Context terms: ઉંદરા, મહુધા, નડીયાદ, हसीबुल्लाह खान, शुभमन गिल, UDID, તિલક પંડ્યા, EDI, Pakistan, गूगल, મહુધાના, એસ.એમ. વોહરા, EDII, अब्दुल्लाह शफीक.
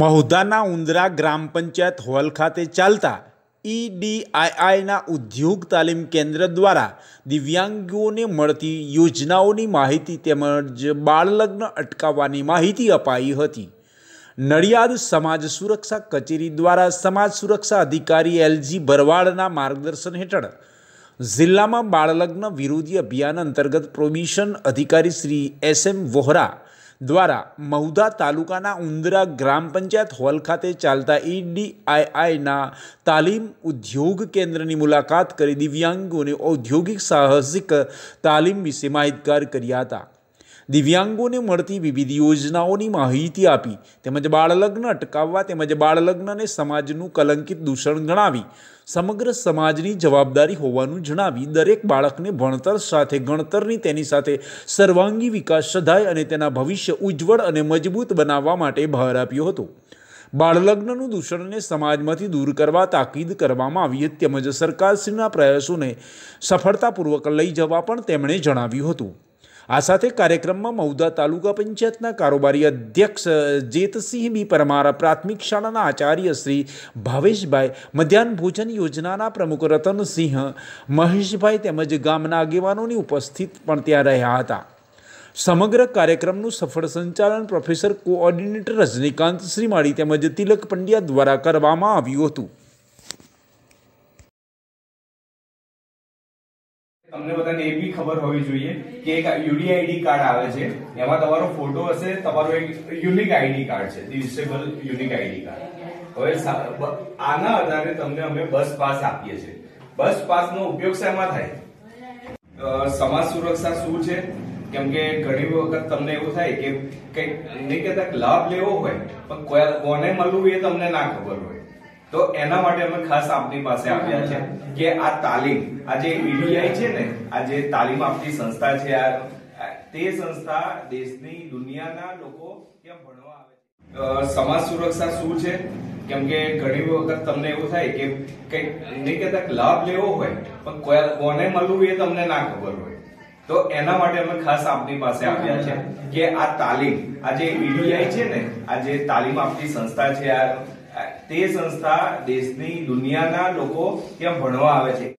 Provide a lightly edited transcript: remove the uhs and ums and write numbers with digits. મહુધાના ઉંદરા ગ્રામ panchayat hall ખાતે ચાલતા EDIIના ઉદ્યોગ તાલીમ કેન્દ્ર દ્વારા દિવ્યાંગોને મળતી યોજનાઓની માહિતી તેમજ બાળલગ્ન અટકાવવાની માહિતી અપાઈ હતી। નડિયાદ સમાજ સુરક્ષા કચેરી દ્વારા સમાજ સુરક્ષા અધિકારી એલ.જી.ભરવાડના માર્ગદર્શન હેઠળ જિલ્લામાં બાળલગ્ન વિરોધી અભિયાન અંતર્ગત પ્રોબિશન અધિકારી શ્રી એસ.એમ. વોહરા द्वारा महुधा तालुकाना उंदरा ग्राम पंचायत हॉल खाते चालता EDIIना तालीम उद्योग केन्द्र की मुलाकात कर दिव्यांगों ने औद्योगिक साहसिक तालीम विषे माहितगार कर्या हता। दिव्यांगों ने मळती विविध योजनाओं की माहिती आपी तेमज बाळलग्न अटकाववा तेमज बाळलग्नने समाजनुं कलंकित दूषण गणावी समग्र समाजनी जवाबदारी होवानुं जणावी दरेक बाळकने भणतर साथे गणतरनी तेनी साथे सर्वांगी विकास सधाय अने तेना भविष्य उज्ज्वल अने मजबूत बनाववा माटे भार आप्यो हतो। बाळलग्ननुं दूषणने समाजमांथी दूर करवा ताकीद करवामां आवी हती तेमज सरकारश्रीना प्रयासोने सफळतापूर्वक लई जवा पण તેમણે જણાવ્યું હતું। आ साथे कार्यक्रम में महुधा तालुका पंचायतना कारोबारी अध्यक्ष जेतसिंह.बी.परमार, प्राथमिक शाळाना आचार्य श्री भावेशभाई, मध्याह्न भोजन योजनाना प्रमुख रतनसिंह, महेशभाई तेमज गामना आगेवानोनी उपस्थित पण त्यां रह्या हता। समग्र कार्यक्रमनुं सफल संचालन प्रोफेसर कोओर्डिनेटर रजनीकांत श्रीमाળી तेमज તિલક પંડ્યા द्वारा करवामां आव्युं हतुं। तमने बधाने ए भी खबर होवी जोईए कि एक UDID कार्ड आवे छे एमां तमारो फोटो हशे, तमारो एक यूनिक आईडी कार्ड छे, डिसेबल यूनिक आईडी कार्ड। हवे आना आधारे तमने अमे बस पास आपीए छे। बस पास नो उपयोग शेमां थाय? समाज सुरक्षा शुं छे केम के घणी वखत तमने एवुं थाय के कई ने कदाच लाभ लेवो होय पण कोने मळवुं ए तमने ना खबर होय तो एना माटे अमे खास आपनी पासे आव्या छे के आ तालीम आज EDI छे ने आज तालीम आपनी संस्था छे ते संस्था देशनी दुनियाना लोको केम भणवा आवे छे। समाज सुरक्षा शुं छे केम के घणी वखत तमने एवुं थाय के कई ने कदाच लाभ लेवो होय पण कोने मळवुं ए तमने ना खबर होय तो एना माटे अमे खास आपनी पासे आव्या छे के आ तालीम आज EDI छे ने आज तालीम आपनी संस्था छे ते संस्था देशनी दुनियाना लोको केम भणवा आवे छे।